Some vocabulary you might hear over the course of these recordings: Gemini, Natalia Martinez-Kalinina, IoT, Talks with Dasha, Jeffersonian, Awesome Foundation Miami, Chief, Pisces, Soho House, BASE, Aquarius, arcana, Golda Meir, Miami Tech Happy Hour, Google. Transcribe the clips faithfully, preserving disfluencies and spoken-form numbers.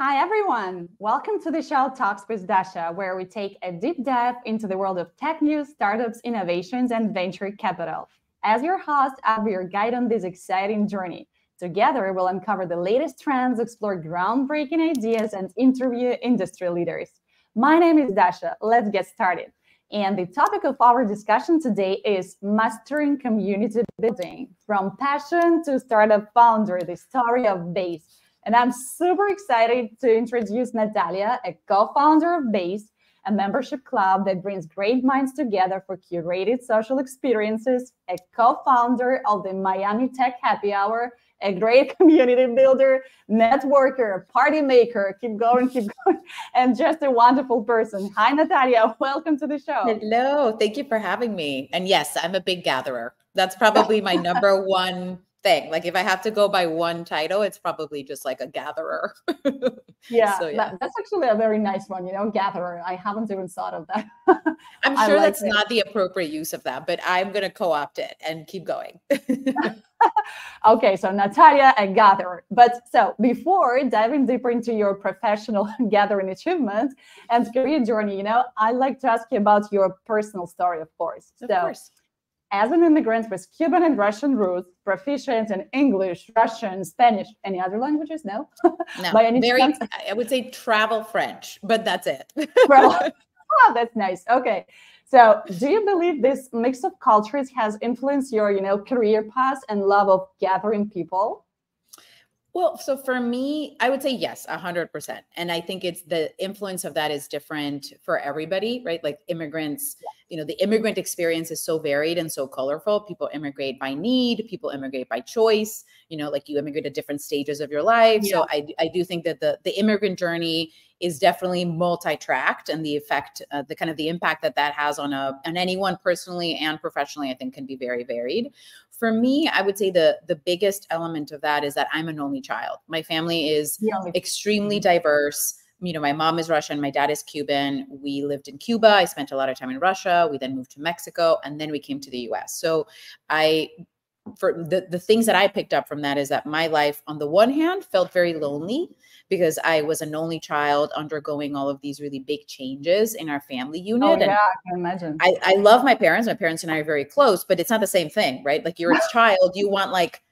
Hi, everyone. Welcome to the show Talks with Dasha, where we take a deep dive into the world of tech news, startups, innovations, and venture capital. As your host, I'll be your guide on this exciting journey. Together, we'll uncover the latest trends, explore groundbreaking ideas, and interview industry leaders. My name is Dasha. Let's get started. And the topic of our discussion today is mastering community building, from passion to startup founder, the story of BASE. And I'm super excited to introduce Natalia, a co-founder of BASE, a membership club that brings great minds together for curated social experiences, a co-founder of the Miami Tech Happy Hour, a great community builder, networker, party maker, keep going, keep going, and just a wonderful person. Hi, Natalia. Welcome to the show. Hello. Thank you for having me. And yes, I'm a big gatherer. That's probably my number one thing. Like if I have to go by one title, it's probably just like a gatherer. yeah, so, yeah. That, that's actually a very nice one, you know, gatherer. I haven't even thought of that. I'm sure like that's it. Not the appropriate use of that, but I'm going to co-opt it and keep going. Okay, so Natalia, a gatherer. But so before diving deeper into your professional gathering achievements and career journey, you know, I'd like to ask you about your personal story, of course. Of so, course. As an immigrant with Cuban and Russian roots, proficient in English, Russian, Spanish, any other languages? No? No. By any very, chance? I would say travel French, but that's it. Well, oh, that's nice. Okay. So do you believe this mix of cultures has influenced your, you know, career path and love of gathering people? Well, so for me, I would say yes, one hundred percent. And I think it's the influence of that is different for everybody, right? Like immigrants, you know, the immigrant experience is so varied and so colorful. People immigrate by need, people immigrate by choice, you know, like you immigrate at different stages of your life. Yeah. So I, I do think that the, the immigrant journey is definitely multi-tracked, and the effect, uh, the kind of the impact that that has on a on anyone personally and professionally, I think can be very varied. For me, I would say the the biggest element of that is that I'm an only child. My family is yeah. extremely diverse. You know, my mom is Russian, my dad is Cuban. We lived in Cuba. I spent a lot of time in Russia. We then moved to Mexico, and then we came to the U S. So I, for the, the things that I picked up from that is that my life on the one hand felt very lonely, because I was an only child undergoing all of these really big changes in our family unit. Oh, and yeah, I can imagine. I, I love my parents. My parents and I are very close, but it's not the same thing, right? Like you're a child, you want like,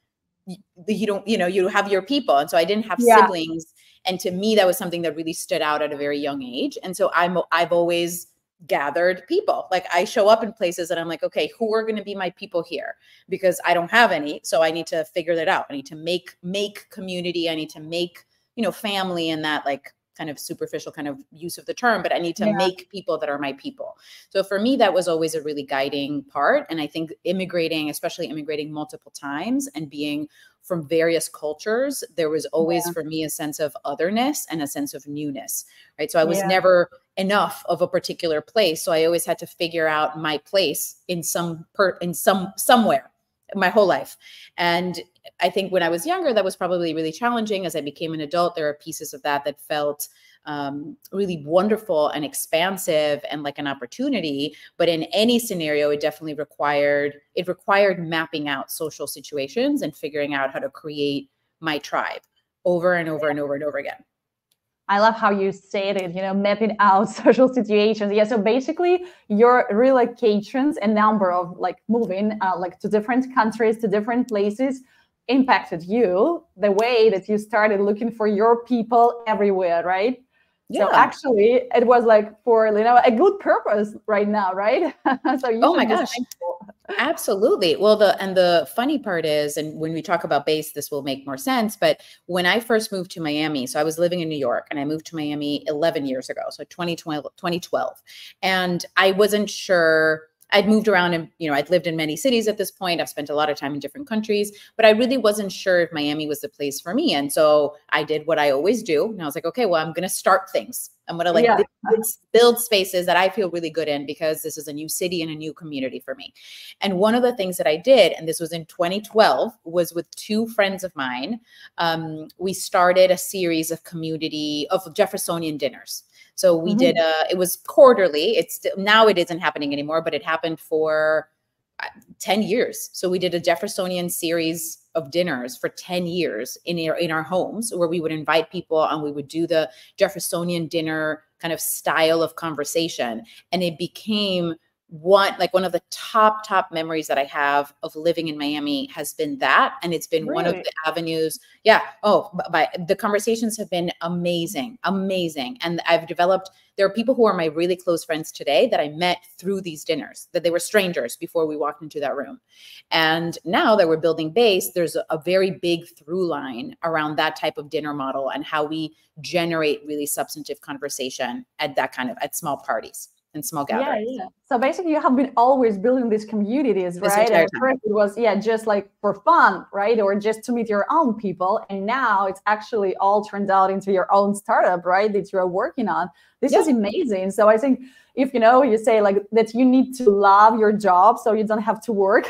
you don't, you know, you have your people. And so I didn't have yeah. siblings. And to me, that was something that really stood out at a very young age. And so I'm, I've always gathered people. Like I show up in places and I'm like, okay, who are going to be my people here? Because I don't have any. So I need to figure that out. I need to make, make community. I need to make, you know, family in that like kind of superficial kind of use of the term, but I need to yeah. make people that are my people. So for me, that was always a really guiding part. And I think immigrating, especially immigrating multiple times and being from various cultures, there was always yeah. for me a sense of otherness and a sense of newness, right? So I was yeah. never enough of a particular place. So I always had to figure out my place in some per in some somewhere. My whole life. And I think when I was younger, that was probably really challenging. As I became an adult, there are pieces of that that felt um, really wonderful and expansive and like an opportunity. But in any scenario, it definitely required, it required mapping out social situations and figuring out how to create my tribe over and over and over and over again. I love how you said it, you know, mapping out social situations. Yeah, so basically your relocations and number of like moving uh, like to different countries, to different places impacted you the way that you started looking for your people everywhere, right? Yeah. So actually it was like for, you know, a good purpose right now, right? So you oh my gosh. Absolutely. Well, the and the funny part is, and when we talk about BASE, this will make more sense. But when I first moved to Miami, so I was living in New York and I moved to Miami eleven years ago. So twenty twelve, and I wasn't sure. I'd moved around and, you know, I'd lived in many cities at this point. I've spent a lot of time in different countries, but I really wasn't sure if Miami was the place for me. And so I did what I always do. And I was like, okay, well, I'm going to start things. I'm going to like yeah. build spaces that I feel really good in, because this is a new city and a new community for me. And one of the things that I did, and this was in twenty twelve, was with two friends of mine. Um, we started a series of community of Jeffersonian dinners. So we mm-hmm. did, a, it was quarterly. It's now it isn't happening anymore, but it happened for ten years. So we did a Jeffersonian series of dinners for ten years in our, in our homes, where we would invite people and we would do the Jeffersonian dinner kind of style of conversation. And it became one, like one of the top, top memories that I have of living in Miami has been that. And it's been really? one of the avenues. Yeah. Oh, by, the conversations have been amazing, amazing. And I've developed, there are people who are my really close friends today that I met through these dinners, that they were strangers before we walked into that room. And now that we're building BASE, there's a, a very big through line around that type of dinner model and how we generate really substantive conversation at that kind of, at small parties and small gatherings. Yeah, yeah. So basically you have been always building these communities, right? At first it was, yeah, just like for fun, right? Or just to meet your own people. And now it's actually all turned out into your own startup, right? That you're working on. This yeah. is amazing. So I think if, you know, you say like that you need to love your job so you don't have to work.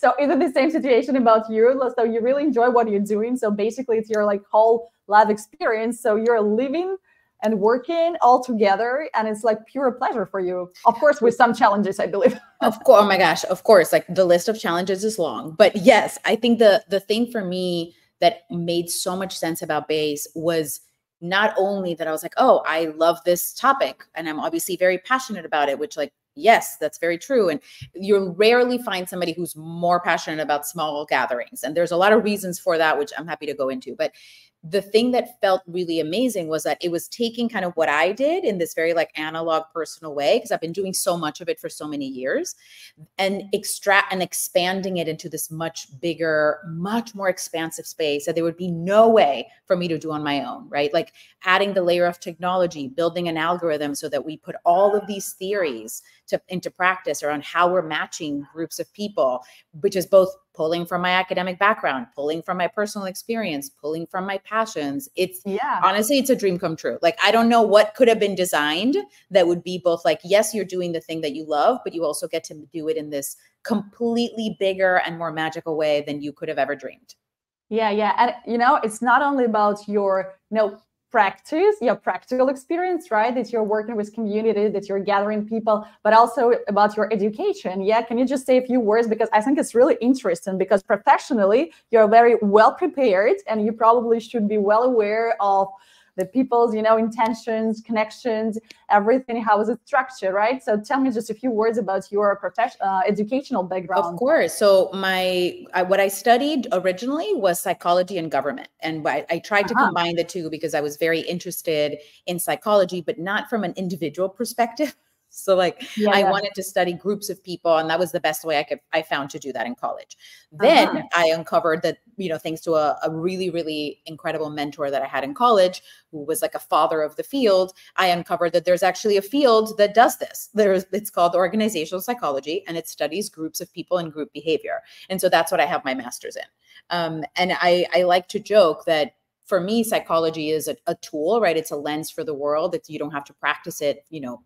So is it the same situation about you? So you really enjoy what you're doing. So basically it's your like whole life experience. So you're living and working all together, and it's like pure pleasure for you. Of course, with some challenges, I believe. Of course, oh my gosh, of course, like the list of challenges is long. But yes, I think the the thing for me that made so much sense about BASE was not only that I was like, oh, I love this topic, and I'm obviously very passionate about it, which like, yes, that's very true. And you rarely find somebody who's more passionate about small gatherings. And there's a lot of reasons for that, which I'm happy to go into. But the thing that felt really amazing was that it was taking kind of what I did in this very like analog personal way, because I've been doing so much of it for so many years, and extract and expanding it into this much bigger, much more expansive space that there would be no way for me to do on my own, right? Like adding the layer of technology, building an algorithm so that we put all of these theories to, into practice around how we're matching groups of people, which is both pulling from my academic background, pulling from my personal experience, pulling from my passions. It's yeah. honestly, it's a dream come true. Like, I don't know what could have been designed that would be both like, yes, you're doing the thing that you love, but you also get to do it in this completely bigger and more magical way than you could have ever dreamed. Yeah. Yeah. And you know, it's not only about your, you know, practice, your practical experience, right? That you're working with community, that you're gathering people, but also about your education. Yeah. Can you just say a few words? Because I think it's really interesting, because professionally, you're very well prepared, and you probably should be well aware of the people's, you know, intentions, connections, everything, how is it structured, right? So tell me just a few words about your professional uh, educational background. Of course. So my, I, what I studied originally was psychology and government. And I, I tried to uh-huh. combine the two because I was very interested in psychology, but not from an individual perspective. So like yeah, I yeah. wanted to study groups of people, and that was the best way I could, I found to do that in college. Then uh-huh. I uncovered that, you know, thanks to a, a really, really incredible mentor that I had in college, who was like a father of the field, I uncovered that there's actually a field that does this. There's, it's called organizational psychology, and it studies groups of people and group behavior. And so that's what I have my master's in. Um, and I, I like to joke that, for me, psychology is a, a tool, right? It's a lens for the world. It's, you don't have to practice it, you know,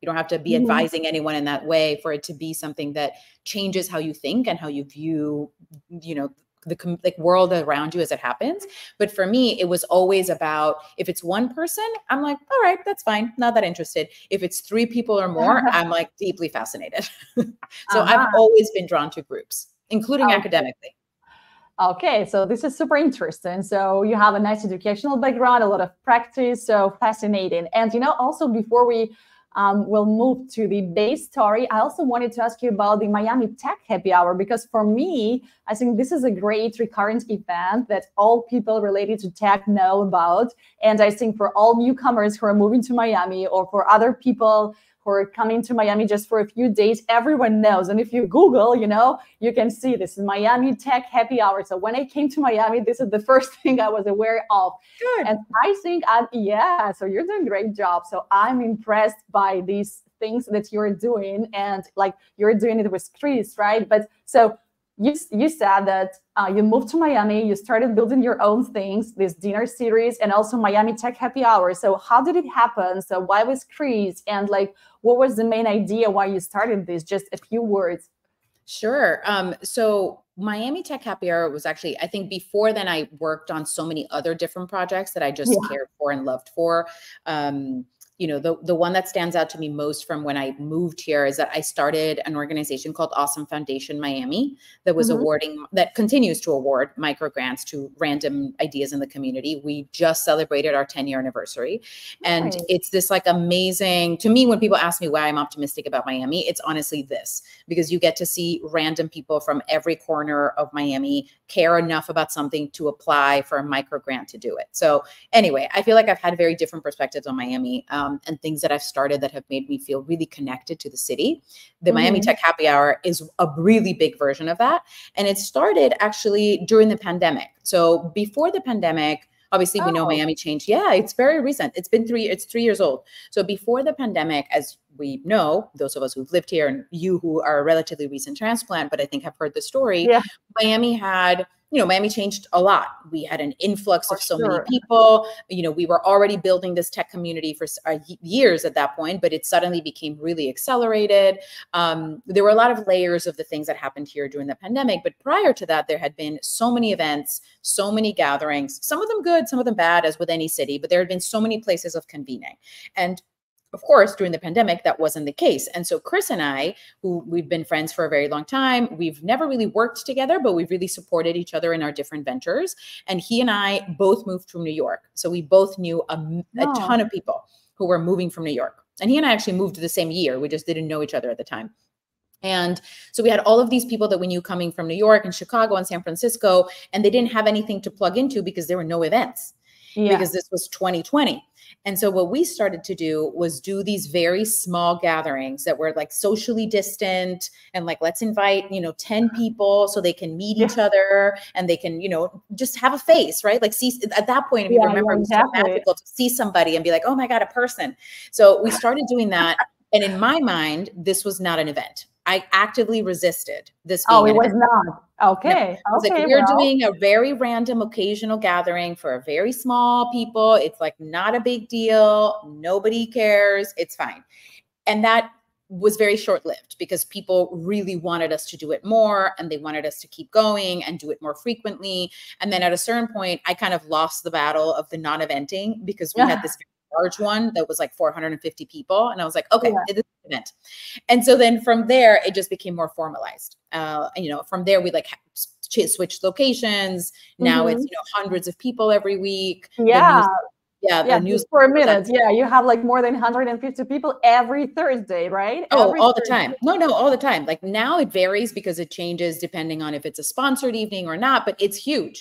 you don't have to be advising anyone in that way for it to be something that changes how you think and how you view, you know, the like world around you as it happens. But for me, it was always about, if it's one person, I'm like, all right, that's fine. Not that interested. If it's three people or more, uh-huh. I'm like deeply fascinated. So uh-huh. I've always been drawn to groups, including okay. academically. Okay, so this is super interesting. So you have a nice educational background, a lot of practice, so fascinating. And, you know, also before we Um, we'll move to the BASE story, I also wanted to ask you about the Miami Tech Happy Hour, because for me, I think this is a great recurrent event that all people related to tech know about. And I think for all newcomers who are moving to Miami, or for other people who are coming to Miami just for a few days, everyone knows. And if you Google, you know, you can see this is Miami Tech Happy Hour. So when I came to Miami, this is the first thing I was aware of. Good. And I think, I'm, yeah, so you're doing a great job. So I'm impressed by these things that you're doing, and like you're doing it with Chris, right? But so you, you said that uh, you moved to Miami, you started building your own things, this dinner series, and also Miami Tech Happy Hour. So how did it happen? So why was Chris, and like, what was the main idea why you started this? Just a few words. Sure. Um, so Miami Tech Happy Hour was actually, I think before then I worked on so many other different projects that I just yeah. cared for and loved for. Um, you know, the, the one that stands out to me most from when I moved here is that I started an organization called Awesome Foundation Miami that was mm-hmm. awarding, that continues to award micro grants to random ideas in the community. We just celebrated our ten year anniversary. And nice. It's this like amazing, to me, when people ask me why I'm optimistic about Miami, it's honestly this, because you get to see random people from every corner of Miami care enough about something to apply for a micro grant to do it. So anyway, I feel like I've had very different perspectives on Miami. Um, Um, and things that I've started that have made me feel really connected to the city. The mm-hmm. Miami Tech Happy Hour is a really big version of that. And it started actually during the pandemic. So before the pandemic, obviously oh. we know Miami changed. Yeah, it's very recent. It's been three, it's three years old. So before the pandemic, as we know, those of us who've lived here and you who are a relatively recent transplant, but I think have heard the story, yeah. Miami had You know, Miami changed a lot. We had an influx of so many people. You know, we were already building this tech community for uh, years at that point, but it suddenly became really accelerated. Um, there were a lot of layers of the things that happened here during the pandemic. But prior to that, there had been so many events, so many gatherings, some of them good, some of them bad, as with any city, but there had been so many places of convening. And of course, during the pandemic, that wasn't the case. And so Chris and I, who we've been friends for a very long time, we've never really worked together, but we've really supported each other in our different ventures. And he and I both moved from New York. So we both knew a, a oh. ton of people who were moving from New York. And he and I actually moved the same year. We just didn't know each other at the time. And so we had all of these people that we knew coming from New York and Chicago and San Francisco, and they didn't have anything to plug into because there were no events. Yeah. Because this was twenty twenty. And so what we started to do was do these very small gatherings that were like socially distant and like, let's invite, you know, ten people so they can meet yeah. each other and they can, you know, just have a face, right? Like see, at that point, if yeah, you remember, yeah, it was exactly. so magical to see somebody and be like, oh my God, a person. So we started doing that. And in my mind, this was not an event. I actively resisted this. Being oh, it was not. Okay. No. Okay, like, we're well. doing a very random occasional gathering for a very small people. It's like not a big deal. Nobody cares. It's fine. And that was very short-lived because people really wanted us to do it more and they wanted us to keep going and do it more frequently. And then at a certain point, I kind of lost the battle of the non-eventing because we yeah. had this large one that was like four hundred fifty people. And I was like, okay, yeah. this is an event. And so then from there, it just became more formalized. Uh, you know, from there, we like switched locations. Now mm-hmm. it's, you know, hundreds of people every week. Yeah. Yeah, yeah, news for a minute. Yeah, you have like more than one hundred fifty people every Thursday, right? Oh, every all Thursday. the time. No, no, all the time. Like now it varies because it changes depending on if it's a sponsored evening or not, but it's huge.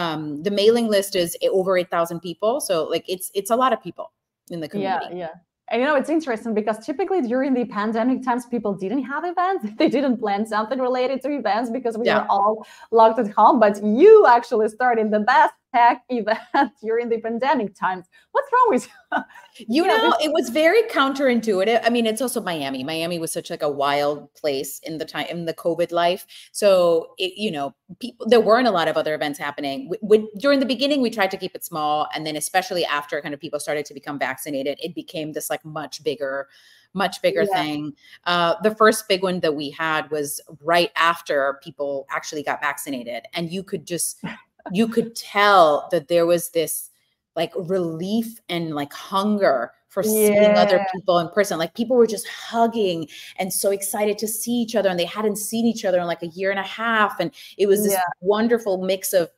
Um, the mailing list is over eight thousand people. So like it's it's a lot of people in the community. Yeah, yeah. And you know, it's interesting because typically during the pandemic times, people didn't have events. They didn't plan something related to events because we yeah. were all locked at home. But you actually started the best tech event during the pandemic times. What's wrong with you? You know, it was very counterintuitive. I mean, it's also Miami. Miami was such like a wild place in the time, in the COVID life. So, it, you know, people, there weren't a lot of other events happening. We, we, during the beginning, we tried to keep it small. And then especially after kind of people started to become vaccinated, it became this like much bigger much bigger yeah. thing. Uh, the first big one that we had was right after people actually got vaccinated. And you could just, you could tell that there was this like relief and like hunger for yeah. seeing other people in person. Like people were just hugging and so excited to see each other. And they hadn't seen each other in like a year and a half. And it was this yeah. wonderful mix of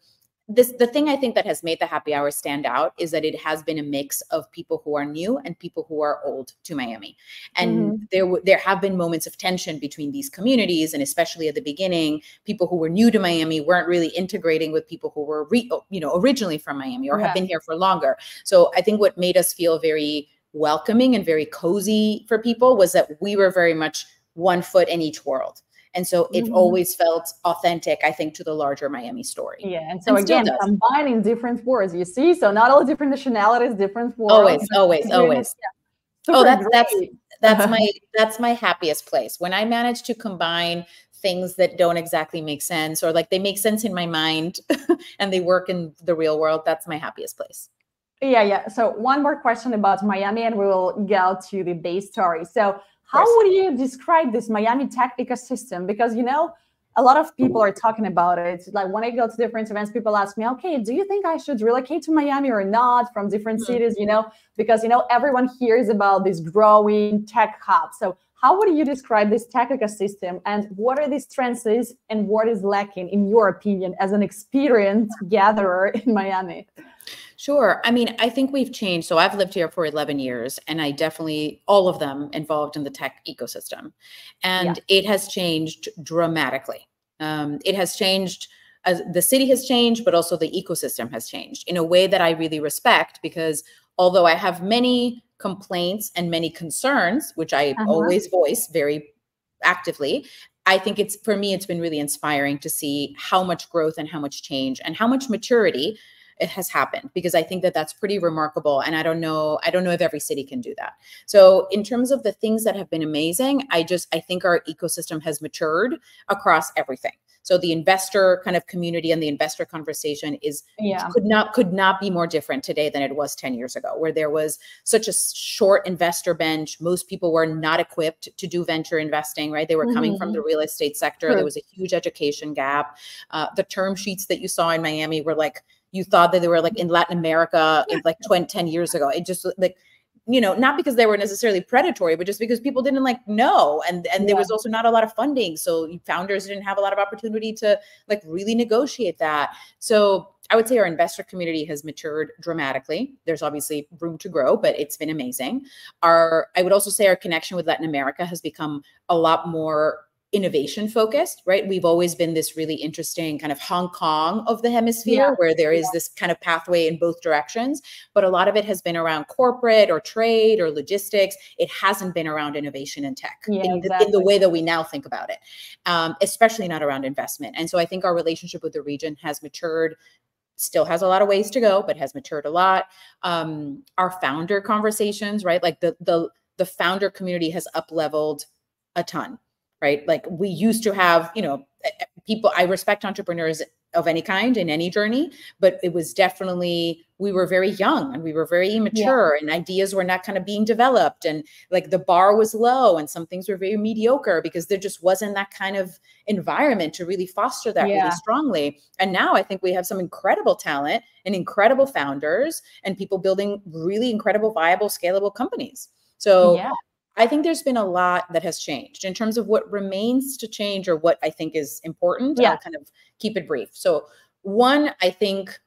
This, the thing I think that has made the happy hour stand out is that it has been a mix of people who are new and people who are old to Miami. And mm-hmm. there, there have been moments of tension between these communities. And especially at the beginning, people who were new to Miami weren't really integrating with people who were, re, you know, originally from Miami or yeah. have been here for longer. So I think what made us feel very welcoming and very cozy for people was that we were very much one foot in each world. And so it mm-hmm. always felt authentic, I think, to the larger Miami story. Yeah. And so and again, combining different words, you see? So not all different nationalities, different words. Always, always, always. Yeah. Oh, that's, that's, that's, my, that's my happiest place. When I manage to combine things that don't exactly make sense or like they make sense in my mind and they work in the real world, that's my happiest place. Yeah, yeah. So one more question about Miami and we will go to the base story. So how would you describe this Miami tech ecosystem? Because, you know, a lot of people are talking about it. Like when I go to different events, people ask me, okay, do you think I should relocate to Miami or not from different mm-hmm. cities, you know, because, you know, everyone hears about this growing tech hub. So how would you describe this tech ecosystem and what are the strengths and what is lacking in your opinion as an experienced gatherer in Miami? Sure. I mean, I think we've changed. So I've lived here for eleven years and I definitely, all of them involved in the tech ecosystem. And yeah. it has changed dramatically. Um, it has changed, uh, the city has changed, but also the ecosystem has changed in a way that I really respect because although I have many complaints and many concerns, which I uh-huh. always voice very actively, I think it's, for me, it's been really inspiring to see how much growth and how much change and how much maturity it has happened, because I think that that's pretty remarkable. And I don't know, I don't know if every city can do that. So in terms of the things that have been amazing, I just, I think our ecosystem has matured across everything. So the investor kind of community and the investor conversation is yeah. could not could not be more different today than it was ten years ago, where there was such a short investor bench. Most people were not equipped to do venture investing, right? They were mm-hmm. coming from the real estate sector. Sure. There was a huge education gap. Uh, the term sheets that you saw in Miami were like, you thought that they were like in Latin America yeah. like twenty, ten years ago. It just like, you know, not because they were necessarily predatory, but just because people didn't like know. And, and yeah. there was also not a lot of funding. So founders didn't have a lot of opportunity to like really negotiate that. So I would say our investor community has matured dramatically. There's obviously room to grow, but it's been amazing. Our, I would also say our connection with Latin America has become a lot more innovation focused, right? We've always been this really interesting kind of Hong Kong of the hemisphere yeah. where there is yeah. this kind of pathway in both directions, but a lot of it has been around corporate or trade or logistics. It hasn't been around innovation and tech yeah, in, exactly. in the way that we now think about it, um, especially not around investment. And so I think our relationship with the region has matured, still has a lot of ways to go, but has matured a lot. Um, our founder conversations, right? Like the, the, the founder community has up-leveled a ton. Right? Like we used to have, you know, people, I respect entrepreneurs of any kind in any journey, but it was definitely, we were very young and we were very immature yeah. and ideas were not kind of being developed. And like the bar was low and some things were very mediocre because there just wasn't that kind of environment to really foster that yeah. really strongly. And now I think we have some incredible talent and incredible founders and people building really incredible, viable, scalable companies. So yeah. I think there's been a lot that has changed in terms of what remains to change or what I think is important. Yeah. I'll kind of keep it brief. So one, I think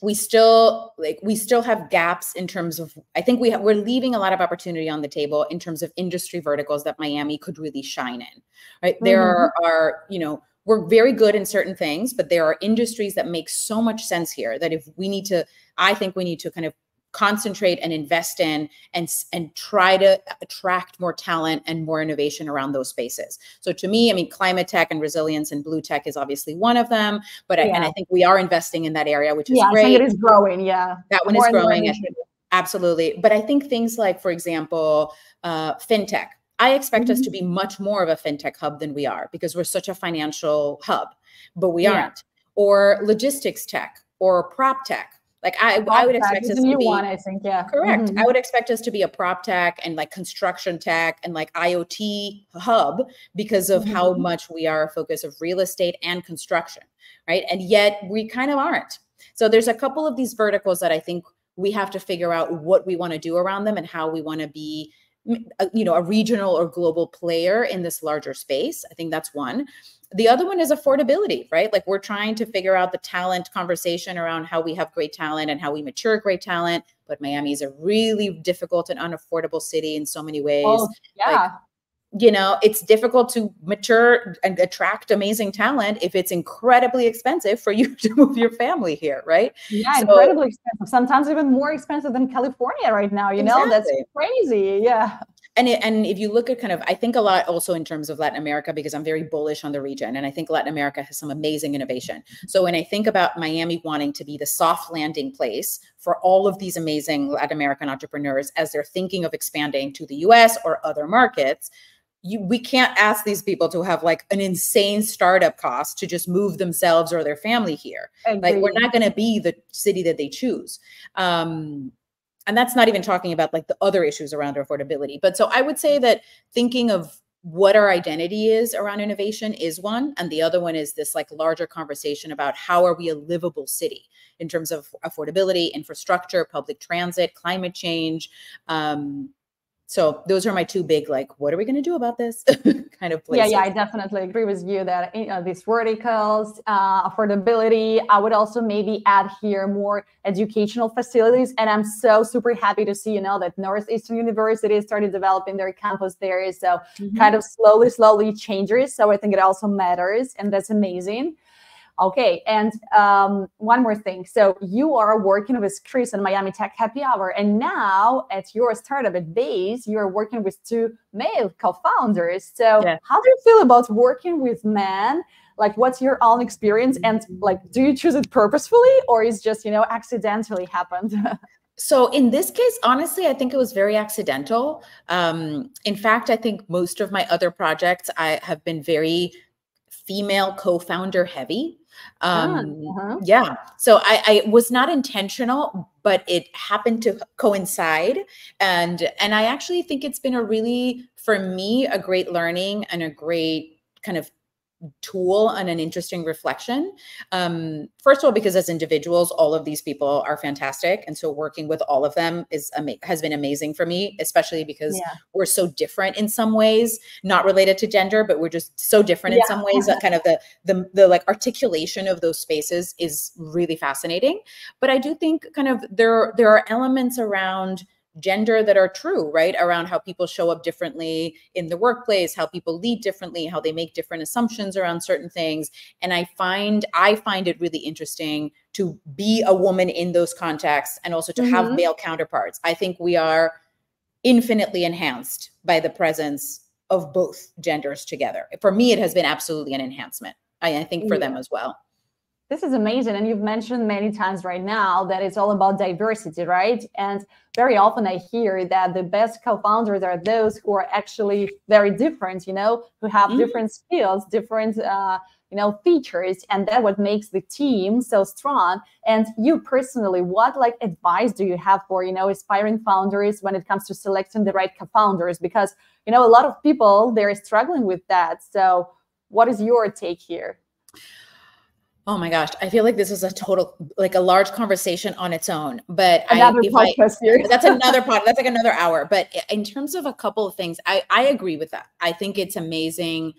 we still like we still have gaps in terms of, I think we we're leaving a lot of opportunity on the table in terms of industry verticals that Miami could really shine in, right? Mm-hmm. There are, are, you know, we're very good in certain things, but there are industries that make so much sense here that if we need to, I think we need to kind of concentrate and invest in and, and try to attract more talent and more innovation around those spaces. So to me, I mean, climate tech and resilience and blue tech is obviously one of them, but yeah. I, and I think we are investing in that area, which is yeah, great. Yeah, I think it is growing, yeah. That one more is growing, absolutely. But I think things like, for example, uh, fintech. I expect mm-hmm. us to be much more of a fintech hub than we are because we're such a financial hub, but we yeah. aren't. Or logistics tech or prop tech. Like I, I would expect us to be, one, I think, yeah. correct. Mm-hmm. I would expect us to be a prop tech and like construction tech and like I O T hub because of mm-hmm. how much we are a focus of real estate and construction, right? And yet we kind of aren't. So there's a couple of these verticals that I think we have to figure out what we want to do around them and how we want to be, you know, a regional or global player in this larger space. I think that's one. The other one is affordability, right? Like we're trying to figure out the talent conversation around how we have great talent and how we mature great talent. But Miami is a really difficult and unaffordable city in so many ways. Oh, yeah. Like, you know, it's difficult to mature and attract amazing talent if it's incredibly expensive for you to move your family here, right? Yeah, so, incredibly expensive. Sometimes even more expensive than California right now, you exactly. know, that's crazy. Yeah. And, it, and if you look at kind of, I think a lot also in terms of Latin America, because I'm very bullish on the region. And I think Latin America has some amazing innovation. So when I think about Miami wanting to be the soft landing place for all of these amazing Latin American entrepreneurs, as they're thinking of expanding to the U S or other markets, you, we can't ask these people to have like an insane startup cost to just move themselves or their family here. Like we're not going to be the city that they choose. Um, And that's not even talking about like the other issues around affordability. But so I would say that thinking of what our identity is around innovation is one. And the other one is this like larger conversation about how are we a livable city in terms of affordability, infrastructure, public transit, climate change. Um, so those are my two big, like, what are we going to do about this kind of places. Yeah, yeah, I definitely agree with you that you know, these verticals, uh, affordability, I would also maybe add here more educational facilities. And I'm so super happy to see, you know, that Northeastern University started developing their campus there. So mm-hmm. kind of slowly, slowly changes. So I think it also matters. And that's amazing. Okay, and um, one more thing. So you are working with Chris and Miami Tech Happy Hour, and now at your startup at BASE, you are working with two male co-founders. So yeah. How do you feel about working with men? Like, what's your own experience? And like, do you choose it purposefully, or is just, you know, accidentally happened? So in this case, honestly, I think it was very accidental. Um, in fact, I think most of my other projects, I have been very female co-founder heavy. Um, uh-huh. Yeah. So I, I was not intentional, but it happened to coincide. And, and I actually think it's been a really, for me, a great learning and a great kind of tool and an interesting reflection. Um, first of all, because as individuals, all of these people are fantastic. And so working with all of them is has been amazing for me, especially because yeah. we're so different in some ways, not related to gender, but we're just so different yeah. in some ways that kind of the, the, the like articulation of those spaces is really fascinating. But I do think kind of there, there are elements around gender that are true, right? Around how people show up differently in the workplace, how people lead differently, how they make different assumptions around certain things. And I find, I find it really interesting to be a woman in those contexts and also to mm-hmm. have male counterparts. I think we are infinitely enhanced by the presence of both genders together. For me, it has been absolutely an enhancement. I, I think for yeah. them as well. This is amazing. And you've mentioned many times right now that it's all about diversity, right? And very often I hear that the best co-founders are those who are actually very different, you know, who have mm-hmm. different skills, different, uh, you know, features. And that's what makes the team so strong. And you personally, what like advice do you have for, you know, aspiring founders when it comes to selecting the right co-founders? Because, you know, a lot of people, they're struggling with that. So what is your take here? Oh my gosh. I feel like this is a total, like a large conversation on its own, but another I, if podcast I, here. That's another pod. That's like another hour. But in terms of a couple of things, I, I agree with that. I think it's amazing.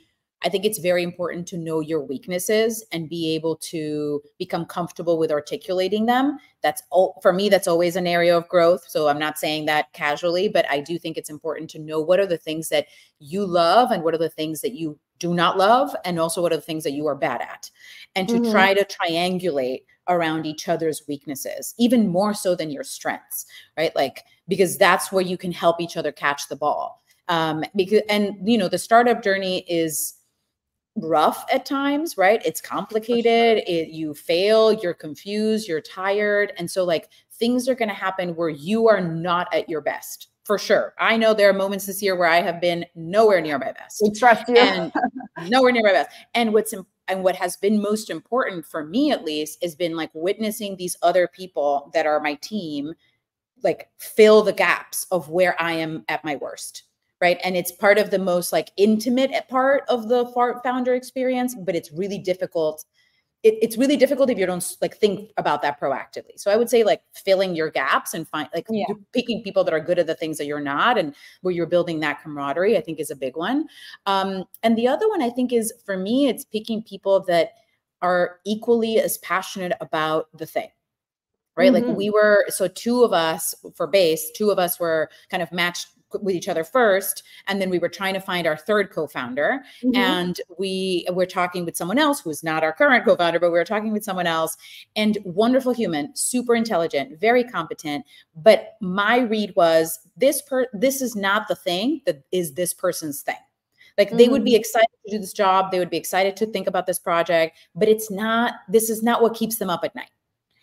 I think it's very important to know your weaknesses and be able to become comfortable with articulating them. That's all for me. That's always an area of growth. So I'm not saying that casually, but I do think it's important to know what are the things that you love and what are the things that you do not love, and also what are the things that you are bad at, and to mm-hmm. try to triangulate around each other's weaknesses, even more so than your strengths, right? Like, because that's where you can help each other catch the ball. Um, because, and you know, the startup journey is rough at times, right? It's complicated. It, you fail, you're confused, you're tired. And so like things are going to happen where you are not at your best. For sure. I know there are moments this year where I have been nowhere near my best. We trust you. And nowhere near my best. And what's and what has been most important for me, at least, has been like witnessing these other people that are my team, like fill the gaps of where I am at my worst. Right. And it's part of the most like intimate part of the founder experience, but it's really difficult. It, it's really difficult if you don't like think about that proactively. So I would say like filling your gaps and find like yeah. picking people that are good at the things that you're not and where you're building that camaraderie, I think is a big one. Um, and the other one I think is for me, it's picking people that are equally as passionate about the thing. Right. Mm-hmm. Like we were, so two of us for BASE, two of us were kind of matched with each other first. And then we were trying to find our third co-founder mm-hmm. and we were talking with someone else who's not our current co-founder, but we were talking with someone else, and wonderful human, super intelligent, very competent. But my read was this, per this is not the thing that is this person's thing. Like mm-hmm. they would be excited to do this job. They would be excited to think about this project, but it's not, this is not what keeps them up at night.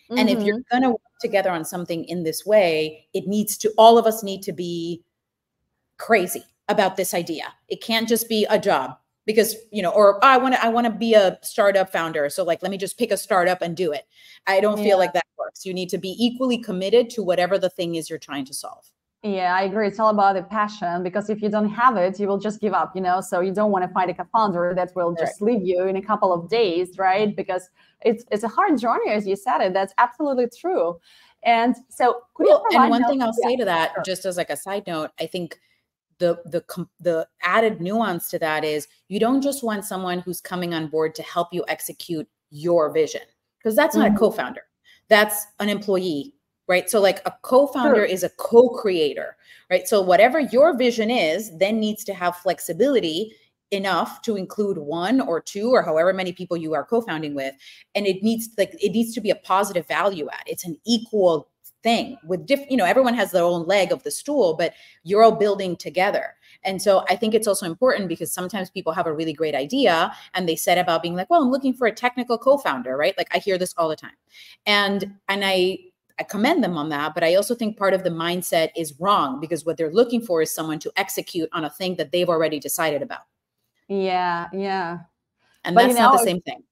Mm-hmm. And if you're going to work together on something in this way, it needs to, all of us need to be crazy about this idea. It can't just be a job because, you know, or oh, I want to, I want to be a startup founder. So like, let me just pick a startup and do it. I don't yeah. feel like that works. You need to be equally committed to whatever the thing is you're trying to solve. Yeah, I agree. It's all about the passion, because if you don't have it, you will just give up, you know, so you don't want to find a co-founder that will just right. leave you in a couple of days, right? Because it's it's a hard journey, as you said it. That's absolutely true. And so could well, you and one thing I'll yeah, say to that, sure. just as like a side note, I think the the the added nuance to that is you don't just want someone who's coming on board to help you execute your vision, because that's not mm-hmm. a co-founder. That's an employee. Right. So like a co-founder sure. is a co-creator. Right. So whatever your vision is then needs to have flexibility enough to include one or two or however many people you are co-founding with. And it needs like it needs to be a positive value add. It's an equal thing with different, you know, everyone has their own leg of the stool, but you're all building together. And so I think it's also important because sometimes people have a really great idea and they set about being like, well, I'm looking for a technical co-founder. Right. Like I hear this all the time. And and I I commend them on that, but I also think part of the mindset is wrong because what they're looking for is someone to execute on a thing that they've already decided about. Yeah, yeah. And but that's you know, not the same thing.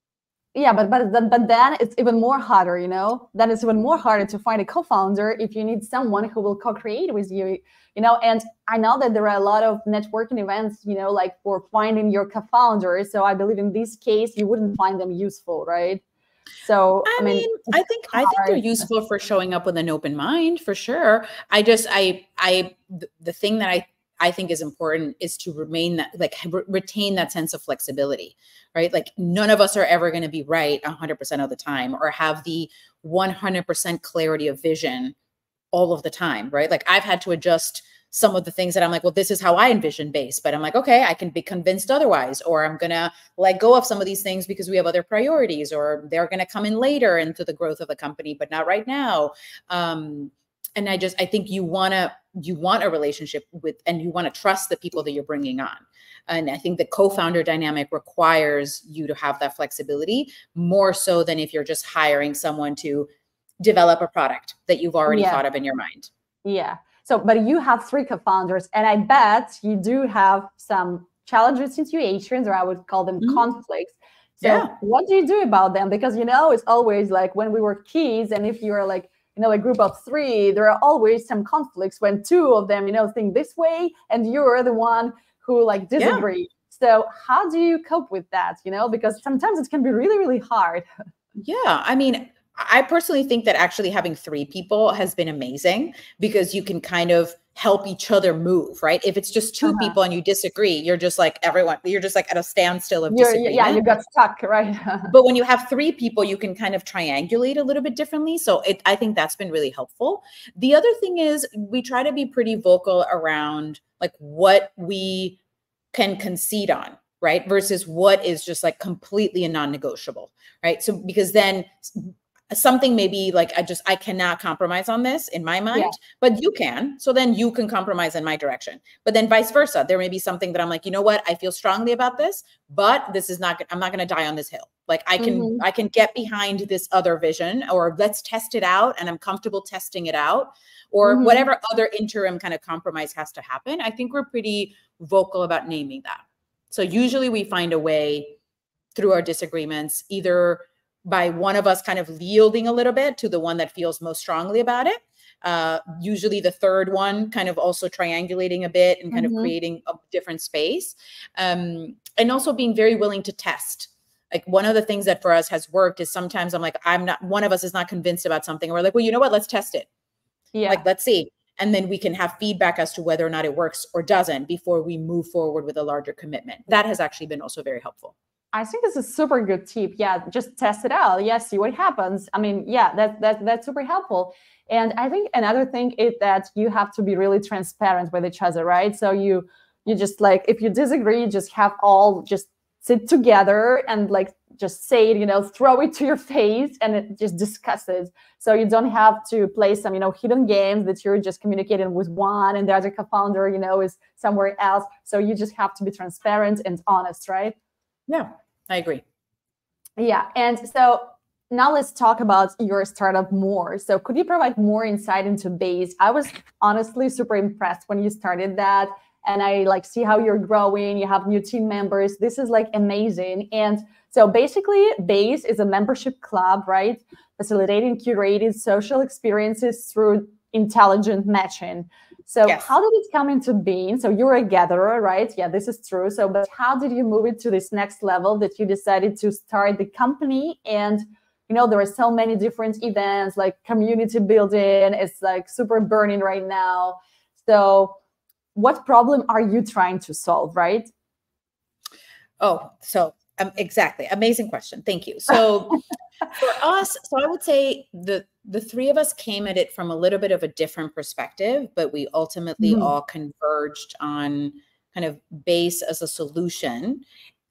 Yeah, but but but then it's even more harder, you know. Then it's even more harder to find a co-founder if you need someone who will co-create with you, you know. And I know that there are a lot of networking events, you know, like for finding your co-founder. So I believe in this case, you wouldn't find them useful, right? So I, I mean, mean I think hard. I think they're useful for showing up with an open mind for sure. I just I I the thing that I I think is important is to remain that like re retain that sense of flexibility, right? Like none of us are ever going to be right one hundred percent of the time or have the one hundred percent clarity of vision all of the time, right? Like I've had to adjust some of the things that I'm like, well, this is how I envision BASE, but I'm like, okay, I can be convinced otherwise, or I'm going to let go of some of these things because we have other priorities, or they're going to come in later into the growth of the company, but not right now. Um, and I just, I think you want to, you want a relationship with, and you want to trust the people that you're bringing on. And I think the co-founder dynamic requires you to have that flexibility more so than if you're just hiring someone to develop a product that you've already yeah. thought of in your mind. Yeah. So, but you have three co-founders, and I bet you do have some challenging situations, or I would call them mm-hmm. conflicts. So yeah. what do you do about them? Because, you know, it's always like when we were kids, and if you're like, you know, a group of three, there are always some conflicts when two of them, you know, think this way and you're the one who like disagree. Yeah. So how do you cope with that? You know, because sometimes it can be really, really hard. Yeah. I mean, I personally think that actually having three people has been amazing because you can kind of help each other move, right? If it's just two uh-huh. people and you disagree, you're just like everyone, you're just like at a standstill of disagreement. Yeah, you got stuck, right? But when you have three people, you can kind of triangulate a little bit differently. So it, I think that's been really helpful. The other thing is we try to be pretty vocal around like what we can concede on, right? Versus what is just like completely a non-negotiable, right? So because then something maybe like, I just, I cannot compromise on this in my mind, yeah. but you can. So then you can compromise in my direction, but then vice versa. There may be something that I'm like, you know what? I feel strongly about this, but this is not, I'm not going to die on this hill. Like I can, mm-hmm. I can get behind this other vision, or let's test it out. And I'm comfortable testing it out, or mm-hmm. whatever other interim kind of compromise has to happen. I think we're pretty vocal about naming that. So usually we find a way through our disagreements, either by one of us kind of yielding a little bit to the one that feels most strongly about it. Uh, usually the third one kind of also triangulating a bit and kind mm-hmm. of creating a different space. Um, and also being very willing to test. Like one of the things that for us has worked is sometimes I'm like, I'm not, one of us is not convinced about something. And we're like, well, you know what, let's test it. Yeah. Like, let's see. And then we can have feedback as to whether or not it works or doesn't before we move forward with a larger commitment. That has actually been also very helpful. I think this is a super good tip. Yeah, just test it out. Yeah, see what happens. I mean, yeah, that, that, that's super helpful. And I think another thing is that you have to be really transparent with each other, right? So you you just like, if you disagree, just have all just sit together and like just say it, you know, throw it to your face and it, just discuss it. So you don't have to play some, you know, hidden games that you're just communicating with one and the other co-founder, you know, is somewhere else. So you just have to be transparent and honest, right? Yeah, I agree. Yeah. And so now let's talk about your startup more. So could you provide more insight into BASE? I was honestly super impressed when you started that. And I like see how you're growing. You have new team members. This is like amazing. And so basically BASE is a membership club, right? Facilitating curated social experiences through intelligent matching. So yes. How did it come into being? So you're a gatherer, right? Yeah, this is true. So, but how did you move it to this next level that you decided to start the company? And, you know, there are so many different events, like community building. It's like super burning right now. So what problem are you trying to solve, right? Oh, so um, exactly. Amazing question. Thank you. So for us, so I would say the the three of us came at it from a little bit of a different perspective, but we ultimately mm. all converged on kind of BASE as a solution.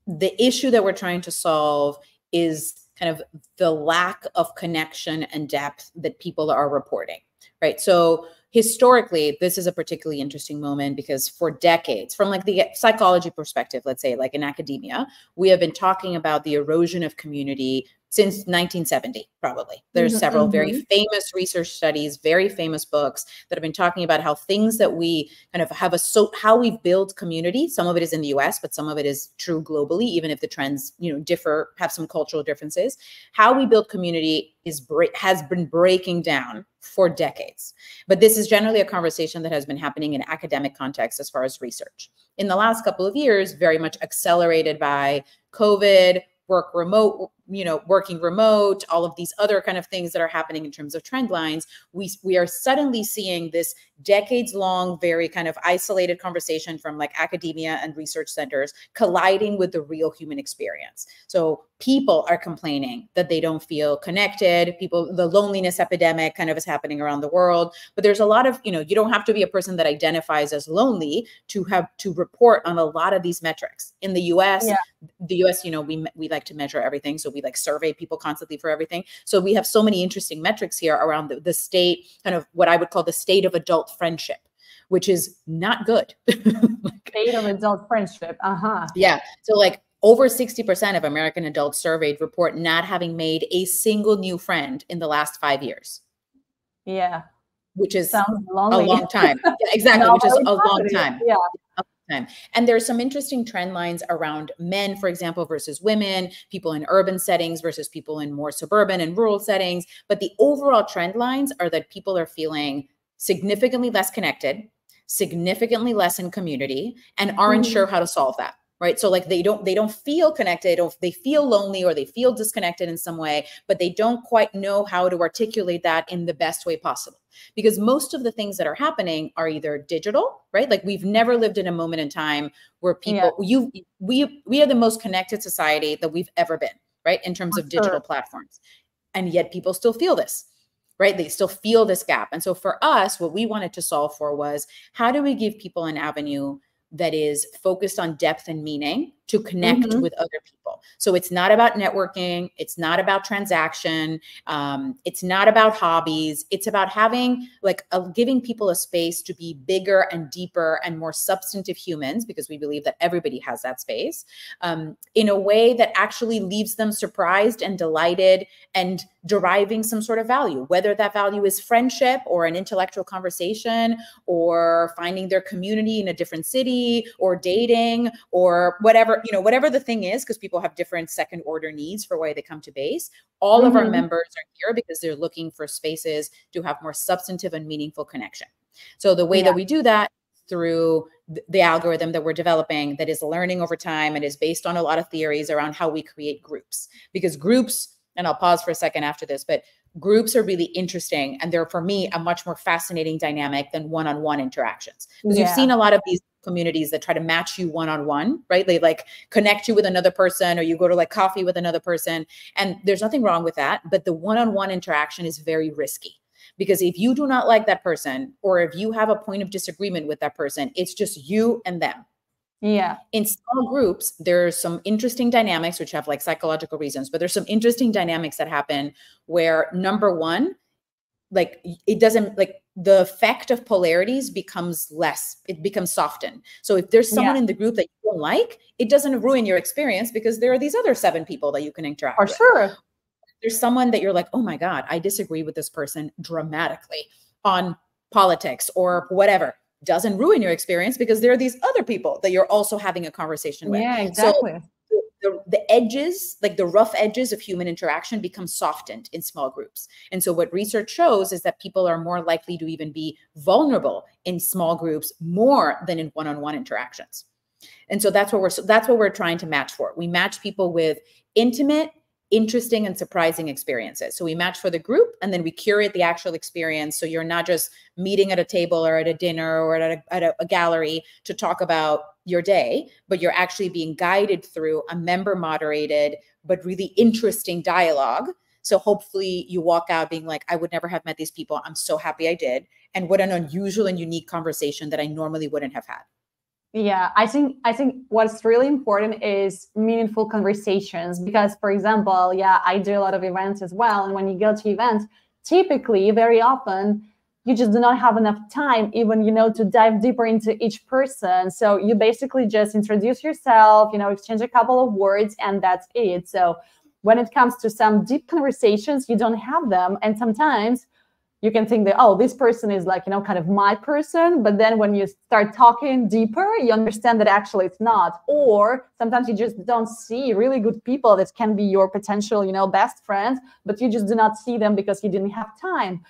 The issue that we're trying to solve is kind of the lack of connection and depth that people are reporting, right? So historically, this is a particularly interesting moment because for decades, from like the psychology perspective, let's say like in academia, we have been talking about the erosion of community since nineteen seventy, probably. There's mm-hmm. several very famous research studies, very famous books that have been talking about how things that we kind of have a, so how we build community, some of it is in the U S, but some of it is true globally, even if the trends, you know, differ, have some cultural differences. How we build community is has been breaking down for decades. But this is generally a conversation that has been happening in academic context as far as research. In the last couple of years, very much accelerated by COVID, work remote, you know, working remote, all of these other kind of things that are happening in terms of trend lines, we, we are suddenly seeing this decades long, very kind of isolated conversation from like academia and research centers colliding with the real human experience. So people are complaining that they don't feel connected. People, the loneliness epidemic kind of is happening around the world, but there's a lot of, you know, you don't have to be a person that identifies as lonely to have to report on a lot of these metrics. In the U S, yeah. the U S, you know, we, we like to measure everything. So we like survey people constantly for everything. So we have so many interesting metrics here around the, the state, kind of what I would call the state of adult friendship, which is not good. State of adult friendship. Uh-huh. Yeah. So like, over sixty percent of American adults surveyed report not having made a single new friend in the last five years. Yeah. Which is a long time. Yeah, exactly. No, which is a long time. Yeah. A long time. And there's some interesting trend lines around men, for example, versus women, people in urban settings versus people in more suburban and rural settings. But the overall trend lines are that people are feeling significantly less connected, significantly less in community, and aren't mm-hmm. sure how to solve that. Right. So like they don't they don't feel connected, or they feel lonely, or they feel disconnected in some way, but they don't quite know how to articulate that in the best way possible. Because most of the things that are happening are either digital, right? Like we've never lived in a moment in time where people yeah. you we we are the most connected society that we've ever been, right? In terms For of digital sure. platforms. And yet people still feel this. Right? They still feel this gap. And so for us, what we wanted to solve for was how do we give people an avenue that is focused on depth and meaning to connect mm-hmm. with other people. So it's not about networking. It's not about transaction. Um, it's not about hobbies. It's about having like a, giving people a space to be bigger and deeper and more substantive humans, because we believe that everybody has that space, um, in a way that actually leaves them surprised and delighted and deriving some sort of value, whether that value is friendship or an intellectual conversation or finding their community in a different city or dating or whatever, you know, whatever the thing is, because people have different second order needs for why they come to BASE. All mm-hmm. of our members are here because they're looking for spaces to have more substantive and meaningful connection. So the way yeah. that we do that through the algorithm that we're developing that is learning over time and is based on a lot of theories around how we create groups, because groups, and I'll pause for a second after this, but groups are really interesting. And they're, for me, a much more fascinating dynamic than one-on-one interactions. Because yeah. you've seen a lot of these communities that try to match you one-on-one, right? They like connect you with another person, or you go to like coffee with another person. And there's nothing wrong with that. But the one-on-one interaction is very risky, because if you do not like that person, or if you have a point of disagreement with that person, it's just you and them. Yeah. In small groups, there's some interesting dynamics, which have like psychological reasons, but there's some interesting dynamics that happen where, number one, like it doesn't like the effect of polarities becomes less, it becomes softened. So if there's someone yeah. in the group that you don't like, it doesn't ruin your experience because there are these other seven people that you can interact For with. Sure. If there's someone that you're like, oh my God, I disagree with this person dramatically on politics or whatever. Doesn't ruin your experience because there are these other people that you're also having a conversation with. Yeah, exactly. So the, the edges, like the rough edges of human interaction become softened in small groups. And so what research shows is that people are more likely to even be vulnerable in small groups more than in one-on-one interactions. And so that's what we're, that's what we're trying to match for. We match people with intimate, interesting, and surprising experiences. So we match for the group, and then we curate the actual experience. So you're not just meeting at a table or at a dinner or at a, at a, a gallery to talk about your day, but you're actually being guided through a member moderated, but really interesting dialogue. So hopefully you walk out being like, I would never have met these people. I'm so happy I did. And what an unusual and unique conversation that I normally wouldn't have had. Yeah, I think I think what's really important is meaningful conversations, because, for example, yeah, I do a lot of events as well. And when you go to events, typically, very often, you just do not have enough time even, you know, to dive deeper into each person. So you basically just introduce yourself, you know, exchange a couple of words, and that's it. So when it comes to some deep conversations, you don't have them. And sometimes you can think that, oh, this person is like, you know, kind of my person. But then when you start talking deeper, you understand that actually it's not. Or sometimes you just don't see really good people that can be your potential, you know, best friends, but you just do not see them because you didn't have time,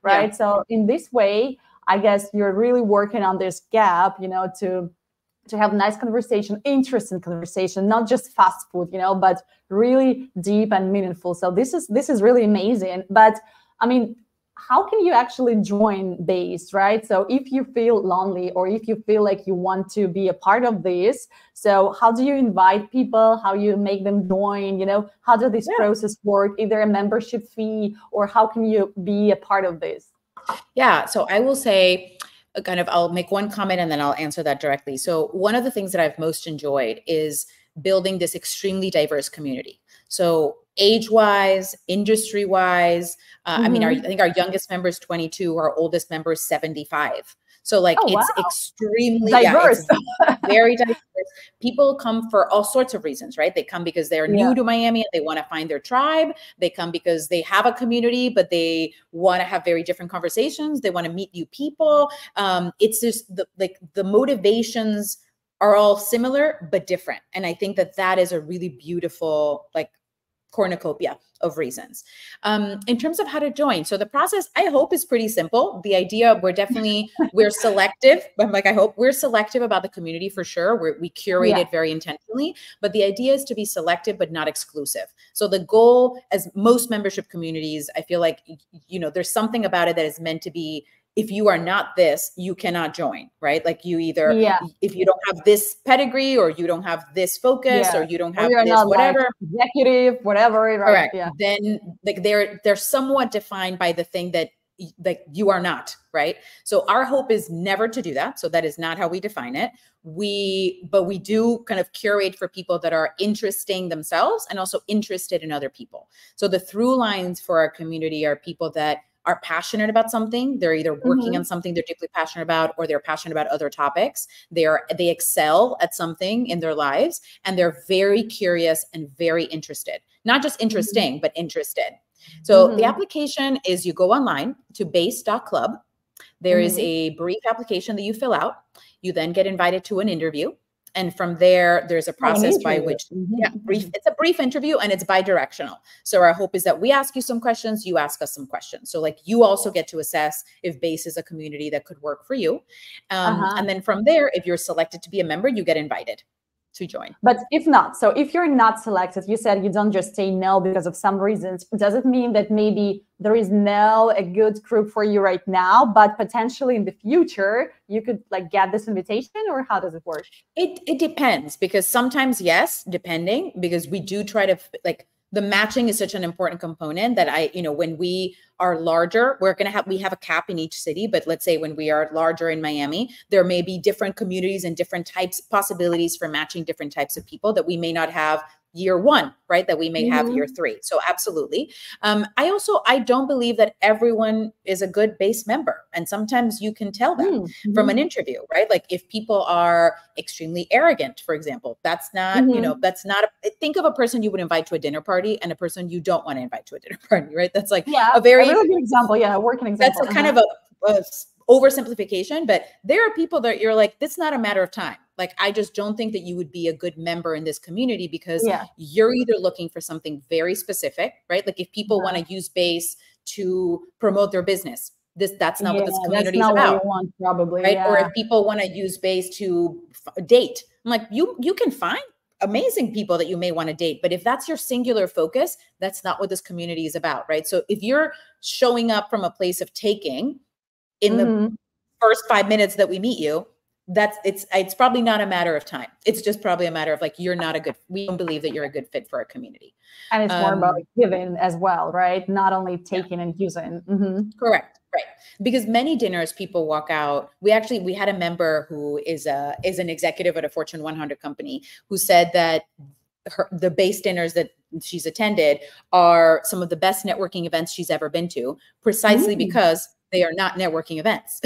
right? Yeah. So in this way, I guess you're really working on this gap, you know, to to have nice conversation, interesting conversation, not just fast food, you know, but really deep and meaningful. So this is this is really amazing. But I mean, how can you actually join BASE, right? So if you feel lonely or if you feel like you want to be a part of this, so how do you invite people? How you make them join? You know, how does this yeah. process work? Is there a membership fee, or how can you be a part of this? Yeah, so I will say, kind of, I'll make one comment and then I'll answer that directly. So one of the things that I've most enjoyed is building this extremely diverse community. So age-wise, industry-wise, uh, mm-hmm. I mean, our, I think our youngest member is twenty-two, our oldest member is seventy-five. So like, oh, it's wow. extremely diverse, yeah, it's very diverse. People come for all sorts of reasons, right? They come because they're yeah. new to Miami and they want to find their tribe. They come because they have a community, but they want to have very different conversations. They want to meet new people. Um, it's just the, like the motivations are all similar, but different. And I think that that is a really beautiful, like, cornucopia of reasons. Um, in terms of how to join, so the process, I hope, is pretty simple. The idea, we're definitely, we're selective, but like, I hope we're selective about the community for sure. We're, we curate yeah. it very intentionally, but the idea is to be selective, but not exclusive. So the goal, as most membership communities, I feel like, you know, there's something about it that is meant to be, if you are not this, you cannot join, right? Like you either, yeah. if you don't have this pedigree or you don't have this focus yeah. or you don't have this not whatever. Like executive, whatever, right? Correct. Yeah. Then like they're, they're somewhat defined by the thing that like you are not, right? So our hope is never to do that. So that is not how we define it. We, but we do kind of curate for people that are interesting themselves and also interested in other people. So the through lines for our community are people that are passionate about something. They're either working mm-hmm. on something they're deeply passionate about, or they're passionate about other topics. They are, they excel at something in their lives, and they're very curious and very interested, not just interesting, mm-hmm. but interested. So mm-hmm. the application is you go online to base dot club. There mm-hmm. is a brief application that you fill out. You then get invited to an interview. And from there, there's a process by which yeah, brief, it's a brief interview, and it's bi-directional. So our hope is that we ask you some questions, you ask us some questions. So like you also get to assess if BASE is a community that could work for you. Um, uh-huh. And then from there, if you're selected to be a member, you get invited to join. But if not, so if you're not selected, you said you don't just say no because of some reasons. Does it mean that maybe there is no a good group for you right now, but potentially in the future you could like get this invitation, or how does it work? It it depends, because sometimes yes, depending, because we do try to like the matching is such an important component that I, you know, when we are larger, we're going to have, we have a cap in each city, but let's say when we are larger in Miami, there may be different communities and different types, possibilities for matching different types of people that we may not have year one, right? That we may mm-hmm. have year three. So absolutely. Um, I also, I don't believe that everyone is a good BASE member. And sometimes you can tell that mm-hmm. from an interview, right? Like if people are extremely arrogant, for example, that's not, mm-hmm. you know, that's not, a, think of a person you would invite to a dinner party and a person you don't want to invite to a dinner party, right? That's like yeah, a very a really good example. Yeah. A working example. That's a kind uh-huh. of a, a oversimplification, but there are people that you're like, that's not a matter of time. Like, I just don't think that you would be a good member in this community because yeah. you're either looking for something very specific, right? Like if people yeah. want to use BASE to promote their business, this that's not yeah, what this community is about, what you want, probably, right? Yeah. Or if people want to use BASE to f date, I'm like, you you can find amazing people that you may want to date, but if that's your singular focus, that's not what this community is about, right? So if you're showing up from a place of taking in mm-hmm. the first five minutes that we meet you, that's it's it's probably not a matter of time. It's just probably a matter of like, you're not a good, we don't believe that you're a good fit for our community. And it's um, more about giving as well, right? Not only taking yeah. and using. Mm-hmm. Correct. Right. Because many dinners people walk out. We actually, we had a member who is a, is an executive at a Fortune one hundred company who said that her, the BASE dinners that she's attended are some of the best networking events she's ever been to, precisely mm. because they are not networking events.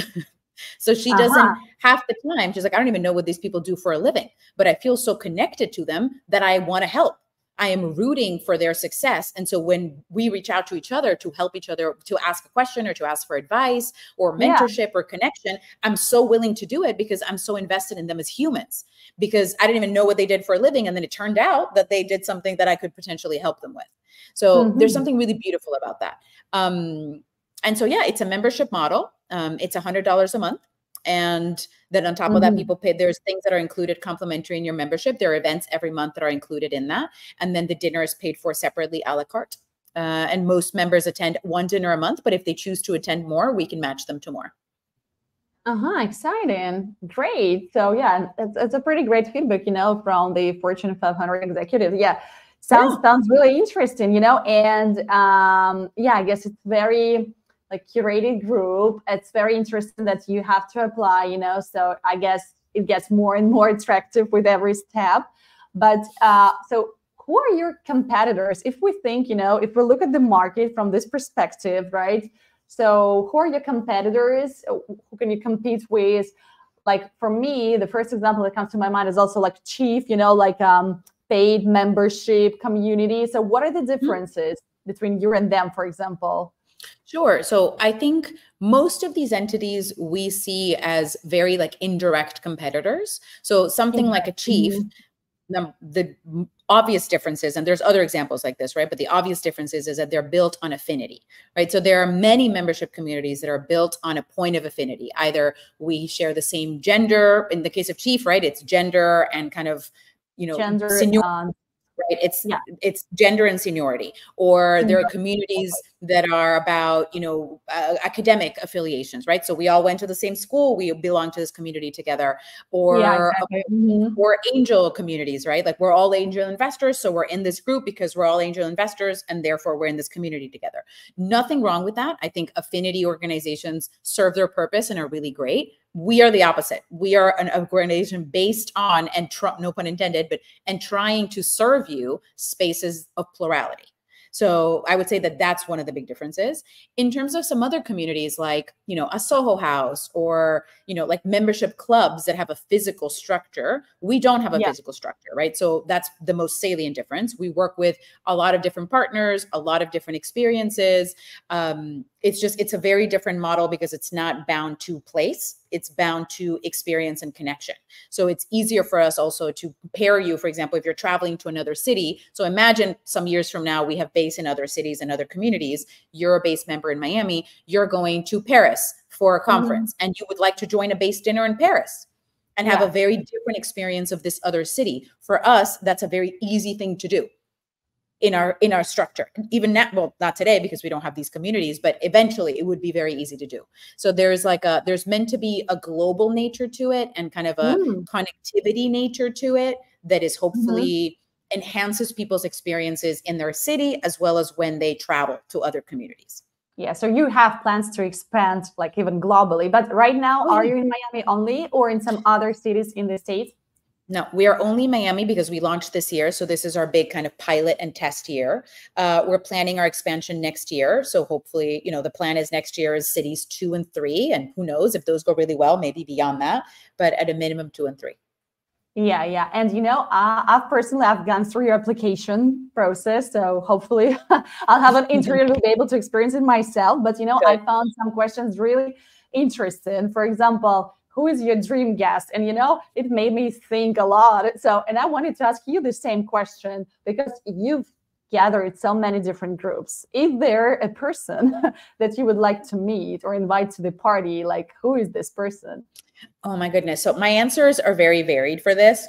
So she doesn't uh-huh. half the time, she's like, I don't even know what these people do for a living, but I feel so connected to them that I want to help. I am rooting for their success. And so when we reach out to each other to help each other, to ask a question or to ask for advice or mentorship yeah. or connection, I'm so willing to do it because I'm so invested in them as humans, because I didn't even know what they did for a living. And then it turned out that they did something that I could potentially help them with. So mm-hmm. there's something really beautiful about that. Um, and so, yeah, it's a membership model. Um, it's one hundred dollars a month. And then on top mm-hmm. of that, people pay, there's things that are included complimentary in your membership. There are events every month that are included in that. And then the dinner is paid for separately a la carte. Uh, and most members attend one dinner a month, but if they choose to attend more, we can match them to more. Uh-huh, exciting. Great. So yeah, it's, it's a pretty great feedback, you know, from the Fortune five hundred executives. Yeah, sounds, yeah. sounds really interesting, you know, and um, yeah, I guess it's very... a curated group. It's very interesting that you have to apply, you know, so I guess it gets more and more attractive with every step. But uh, so who are your competitors? If we think, you know, if we look at the market from this perspective, right? So who are your competitors? Who can you compete with? Like for me, the first example that comes to my mind is also like Chief, you know, like um, paid membership community. So what are the differences mm-hmm. between you and them, for example? Sure. So I think most of these entities we see as very like indirect competitors. So something like a Chief, the, the obvious differences, and there's other examples like this, right? But the obvious difference is, is that they're built on affinity, right? So there are many membership communities that are built on a point of affinity. Either we share the same gender, in the case of Chief, right? It's gender and kind of, you know, gender, seniority. Right. It's yeah. it's gender and seniority, or there are communities that are about, you know, uh, academic affiliations. Right. So we all went to the same school. We belong to this community together, or yeah, exactly. uh, mm-hmm. or angel communities. Right. Like we're all angel investors. So we're in this group because we're all angel investors and therefore we're in this community together. Nothing wrong with that. I think affinity organizations serve their purpose and are really great. We are the opposite. We are an organization based on, and no pun intended, but and trying to serve you spaces of plurality. So I would say that that's one of the big differences. In terms of some other communities like, you know, a Soho House or, you know, like membership clubs that have a physical structure, we don't have a yeah. physical structure, right? So that's the most salient difference. We work with a lot of different partners, a lot of different experiences. Um, it's just, it's a very different model because it's not bound to place. It's bound to experience and connection. So it's easier for us also to pair you, for example, if you're traveling to another city. So imagine some years from now, we have BASE in other cities and other communities. You're a BASE member in Miami. You're going to Paris for a conference mm-hmm. and you would like to join a BASE dinner in Paris and yeah. have a very different experience of this other city. For us, that's a very easy thing to do. In our in our structure, even now, well, not today because we don't have these communities, but eventually it would be very easy to do. So there's like a there's meant to be a global nature to it and kind of a mm. connectivity nature to it that is hopefully mm-hmm. enhances people's experiences in their city as well as when they travel to other communities. Yeah, so you have plans to expand like even globally, but right now, oh, are you in Miami only or in some other cities in the States? No, we are only Miami because we launched this year. So this is our big kind of pilot and test year. Uh, we're planning our expansion next year. So hopefully, you know, the plan is next year is cities two and three. And who knows if those go really well, maybe beyond that, but at a minimum two and three. Yeah, yeah. And, you know, uh, I've personally, I've gone through your application process. So hopefully I'll have an interview to be able to experience it myself. But, you know, good. I found some questions really interesting. For example, who is your dream guest? And, you know, it made me think a lot. So, and I wanted to ask you the same question, because you've gathered so many different groups. Is there a person that you would like to meet or invite to the party? Like, who is this person? Oh, my goodness. So my answers are very varied for this.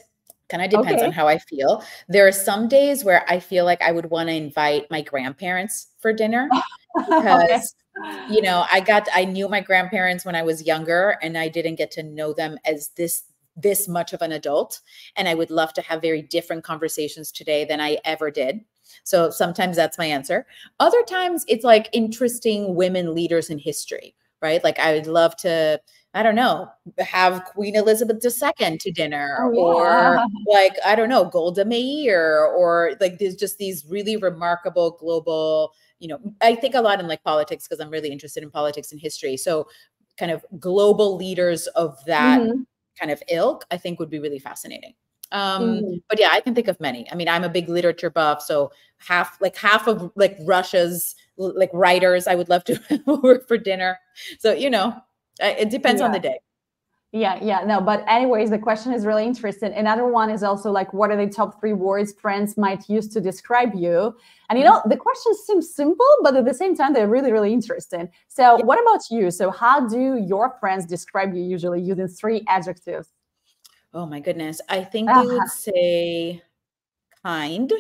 Kind of depends okay. on how I feel. There are some days where I feel like I would want to invite my grandparents for dinner because, okay. you know, I got, I knew my grandparents when I was younger, and I didn't get to know them as this, this much of an adult. And I would love to have very different conversations today than I ever did. So sometimes that's my answer. Other times it's like interesting women leaders in history, right? Like I would love to, I don't know, have Queen Elizabeth the Second to dinner, oh, yeah. or like, I don't know, Golda Meir, or like there's just these really remarkable global, you know, I think a lot in like politics, because I'm really interested in politics and history. So kind of global leaders of that mm-hmm. kind of ilk, I think would be really fascinating. Um, mm-hmm. But yeah, I can think of many. I mean, I'm a big literature buff. So half, like half of like Russia's like writers, I would love to work for dinner. So, you know, it depends yeah. on the day. Yeah, yeah, no, but anyways, the question is really interesting. Another one is also like, what are the top three words friends might use to describe you? And you know, the questions seem simple, but at the same time, they're really, really interesting. So yeah. what about you? So how do your friends describe you usually using three adjectives? Oh my goodness. I think uh-huh. they would say kind.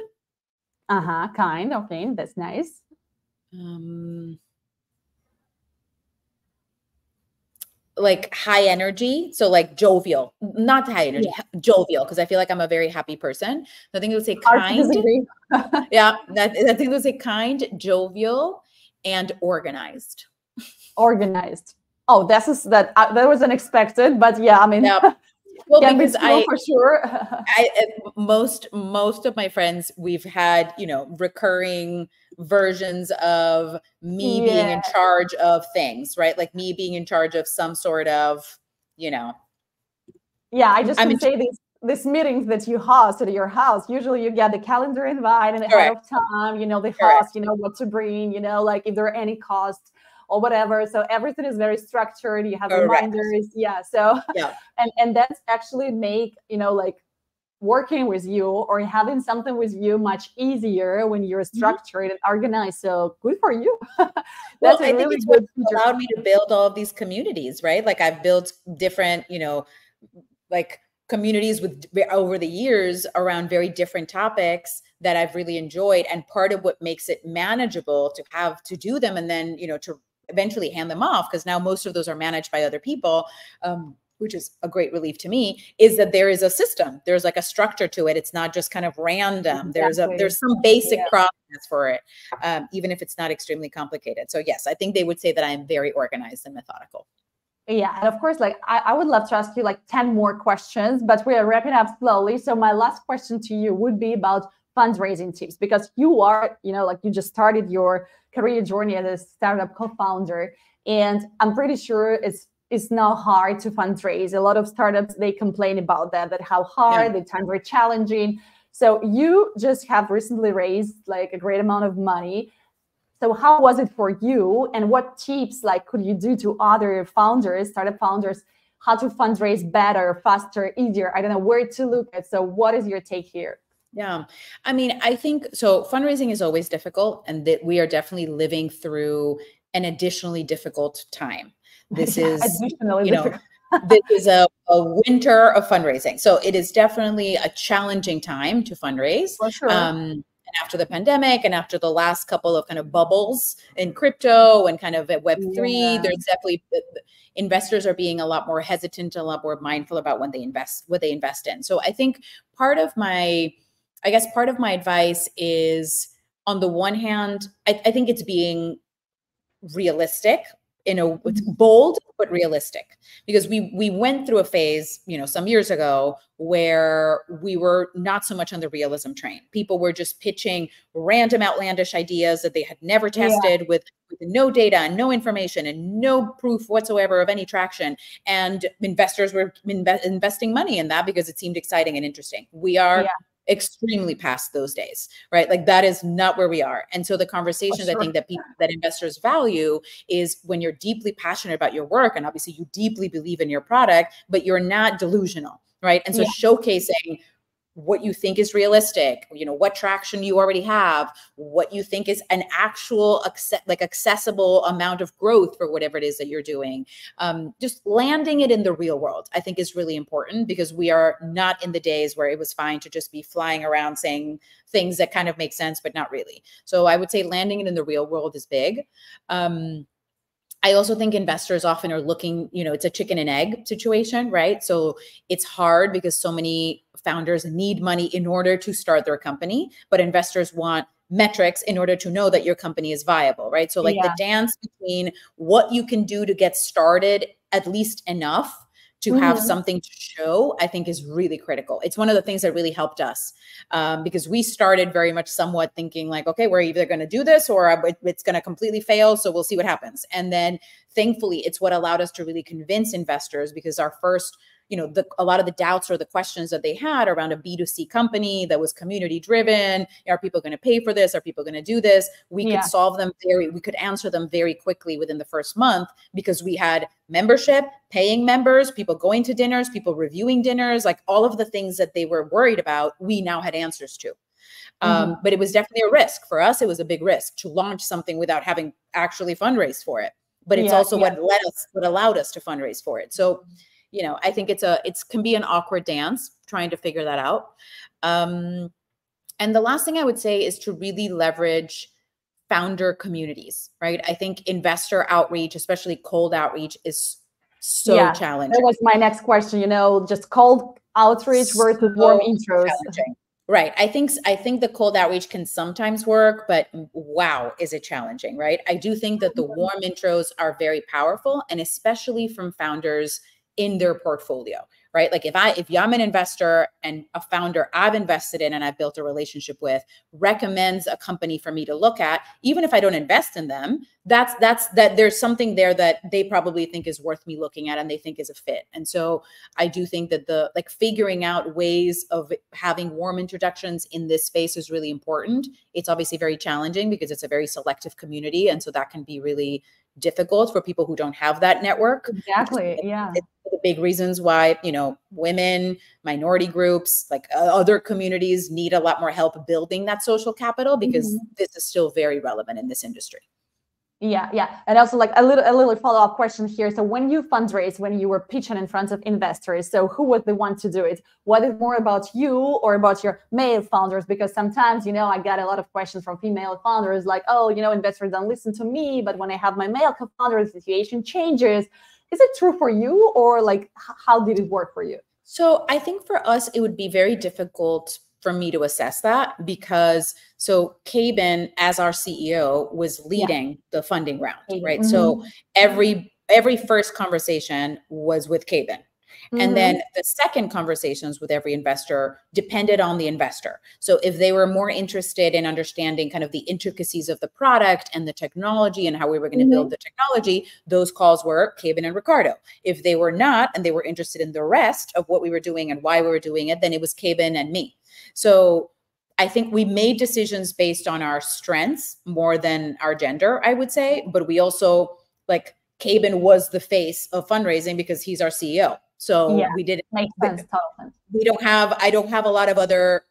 Uh-huh, kind, okay, that's nice. Um... like high energy. So like jovial, not high energy, yeah. jovial. Cause I feel like I'm a very happy person. So I think it would say kind. yeah. That, I think it would say kind, jovial, and organized. Organized. Oh, that's, is that, uh, that was unexpected, but yeah, I mean, yeah. Well, yeah, because I, for sure. I, most, most of my friends, we've had, you know, recurring versions of me yeah. being in charge of things, right? Like me being in charge of some sort of, you know. Yeah, I just would say these, these meetings that you host at your house, usually you get the calendar invite and ahead Correct. of time, you know, the host, you know, what to bring, you know, like if there are any costs or whatever. So everything is very structured. You have Correct. reminders. Yeah. So, yeah. and, and that's actually make, you know, like working with you or having something with you much easier when you're structured mm-hmm. and organized. So good for you. That's well, I really think it's good what allowed me to build all of these communities, right? Like I've built different, you know, like communities with over the years around very different topics that I've really enjoyed. And part of what makes it manageable to have to do them and then, you know, to eventually hand them off, because now most of those are managed by other people, um, which is a great relief to me, is that there is a system. There's like a structure to it. It's not just kind of random. Exactly. There's a, there's some basic yeah. process for it, um, even if it's not extremely complicated. So yes, I think they would say that I am very organized and methodical. Yeah. And of course, like I, I would love to ask you like ten more questions, but we are wrapping up slowly. So my last question to you would be about fundraising tips, because you are, you know, like you just started your career journey as a startup co-founder, and I'm pretty sure it's it's not hard to fundraise. A lot of startups, they complain about that, that how hard, yeah. the times are challenging. So you just have recently raised like a great amount of money. So how was it for you? And what tips like could you do to other founders, startup founders, how to fundraise better, faster, easier? I don't know where to look at. So what is your take here? Yeah. I mean, I think, so fundraising is always difficult, and that we are definitely living through an additionally difficult time. This yeah, is, you know, this is a, a winter of fundraising. So it is definitely a challenging time to fundraise. For sure. Um, and after the pandemic and after the last couple of kind of bubbles in crypto and kind of at Web three, yeah. there's definitely, investors are being a lot more hesitant, a lot more mindful about when they invest, what they invest in. So I think part of my, I guess part of my advice is, on the one hand, I, I think it's being realistic. You know, it's bold, but realistic, because we we went through a phase, you know, some years ago where we were not so much on the realism train. People were just pitching random outlandish ideas that they had never tested yeah. with, with no data and no information and no proof whatsoever of any traction. And investors were inve- investing money in that because it seemed exciting and interesting. We are yeah. extremely past those days, right? Like that is not where we are. And so the conversations, oh, sure. I think that people, that investors value is when you're deeply passionate about your work, and obviously you deeply believe in your product, but you're not delusional, right? And so yeah. showcasing what you think is realistic, you know, what traction you already have, what you think is an actual accept, like accessible amount of growth for whatever it is that you're doing. Um, just landing it in the real world, I think is really important, because we are not in the days where it was fine to just be flying around saying things that kind of make sense, but not really. So I would say landing it in the real world is big. Um, I also think investors often are looking, you know, it's a chicken and egg situation, right? So it's hard because so many founders need money in order to start their company, but investors want metrics in order to know that your company is viable, right? So like yeah. the dance between what you can do to get started, at least enough to have mm-hmm. something to show, I think is really critical. It's one of the things that really helped us um, because we started very much somewhat thinking like, okay, we're either going to do this or it's going to completely fail. So we'll see what happens. And then thankfully it's what allowed us to really convince investors, because our first, you know, the, a lot of the doubts or the questions that they had around a B two C company that was community driven, are people going to pay for this? Are people going to do this? We yeah. could solve them very, we could answer them very quickly within the first month, because we had membership, paying members, people going to dinners, people reviewing dinners, like all of the things that they were worried about, we now had answers to. Um, mm-hmm. But it was definitely a risk for us. It was a big risk to launch something without having actually fundraised for it. But it's yeah, also yeah. what led us, what allowed us to fundraise for it. So you know, I think it's a, it's can be an awkward dance trying to figure that out. Um, and the last thing I would say is to really leverage founder communities, right? I think investor outreach, especially cold outreach, is so yeah, challenging. That was my next question, you know, just cold outreach so versus warm intros. Right. I think, I think the cold outreach can sometimes work, but wow, is it challenging, right? I do think that the warm intros are very powerful, and especially from founders in their portfolio, right? Like if I, if I'm an investor and a founder I've invested in and I've built a relationship with recommends a company for me to look at, even if I don't invest in them, that's, that's, that there's something there that they probably think is worth me looking at and they think is a fit. And so I do think that the, like figuring out ways of having warm introductions in this space is really important. It's obviously very challenging because it's a very selective community. And so that can be really difficult for people who don't have that network. Exactly. Yeah. It's the big reasons why, you know, women, minority groups, like uh, other communities need a lot more help building that social capital, because mm-hmm. this is still very relevant in this industry. Yeah. Yeah. And also like a little, a little follow-up question here. So when you fundraise, when you were pitching in front of investors, so who was the one to do it? Was it more about you or about your male founders? Because sometimes, you know, I got a lot of questions from female founders like, oh, you know, investors don't listen to me, but when I have my male co-founder, the situation changes. Is it true for you, or like, how did it work for you? So I think for us, it would be very difficult for me to assess that, because so Kaben, as our C E O, was leading yeah. the funding round, right? Mm-hmm. So every every first conversation was with Kaben. Mm-hmm. And then the second conversations with every investor depended on the investor. So if they were more interested in understanding kind of the intricacies of the product and the technology and how we were going to mm-hmm. build the technology, those calls were Kaben and Ricardo. If they were not, and they were interested in the rest of what we were doing and why we were doing it, then it was Kaben and me. So I think we made decisions based on our strengths more than our gender, I would say. But we also, like, Kaben was the face of fundraising because he's our C E O. So yeah, we didn't, makes sense, totally. we don't have, I don't have a lot of other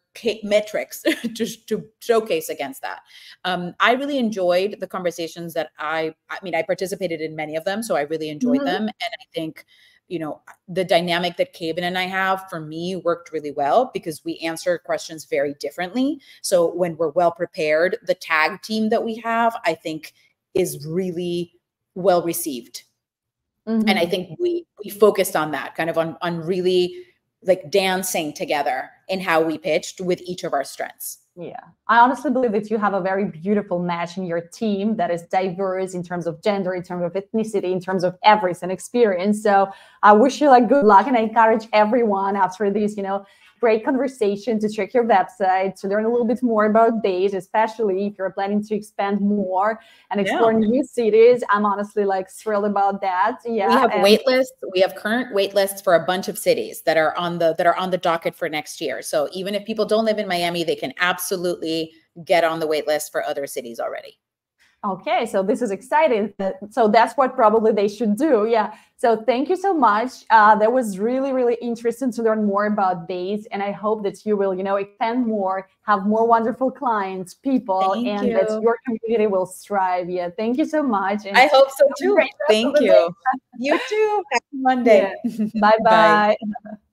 metrics to, to showcase against that. Um, I really enjoyed the conversations that I, I mean, I participated in many of them, so I really enjoyed mm-hmm. them. And I think, you know, the dynamic that Kaben and I have, for me, worked really well because we answer questions very differently. So when we're well prepared, the tag team that we have, I think, is really well received. Mm-hmm. And I think we, we focused on that kind of on, on really like dancing together in how we pitched with each of our strengths. Yeah. I honestly believe that you have a very beautiful match in your team that is diverse in terms of gender, in terms of ethnicity, in terms of everything, experience. So I wish you like good luck, and I encourage everyone after this, you know, great conversation to check your website, to learn a little bit more about BASE, especially if you're planning to expand more and explore yeah. new cities. I'm honestly like thrilled about that. Yeah, we have and wait lists. We have current wait lists for a bunch of cities that are on the that are on the docket for next year. So even if people don't live in Miami, they can absolutely get on the wait list for other cities already. Okay, so this is exciting. So that's what probably they should do. Yeah. So thank you so much. Uh, that was really, really interesting to learn more about BASE. And I hope that you will, you know, expand more, have more wonderful clients, people, thank and you. that your community will thrive. Yeah. Thank you so much. And I hope so too. Thank you. You too. Happy Monday. Yeah. Bye-bye. Bye.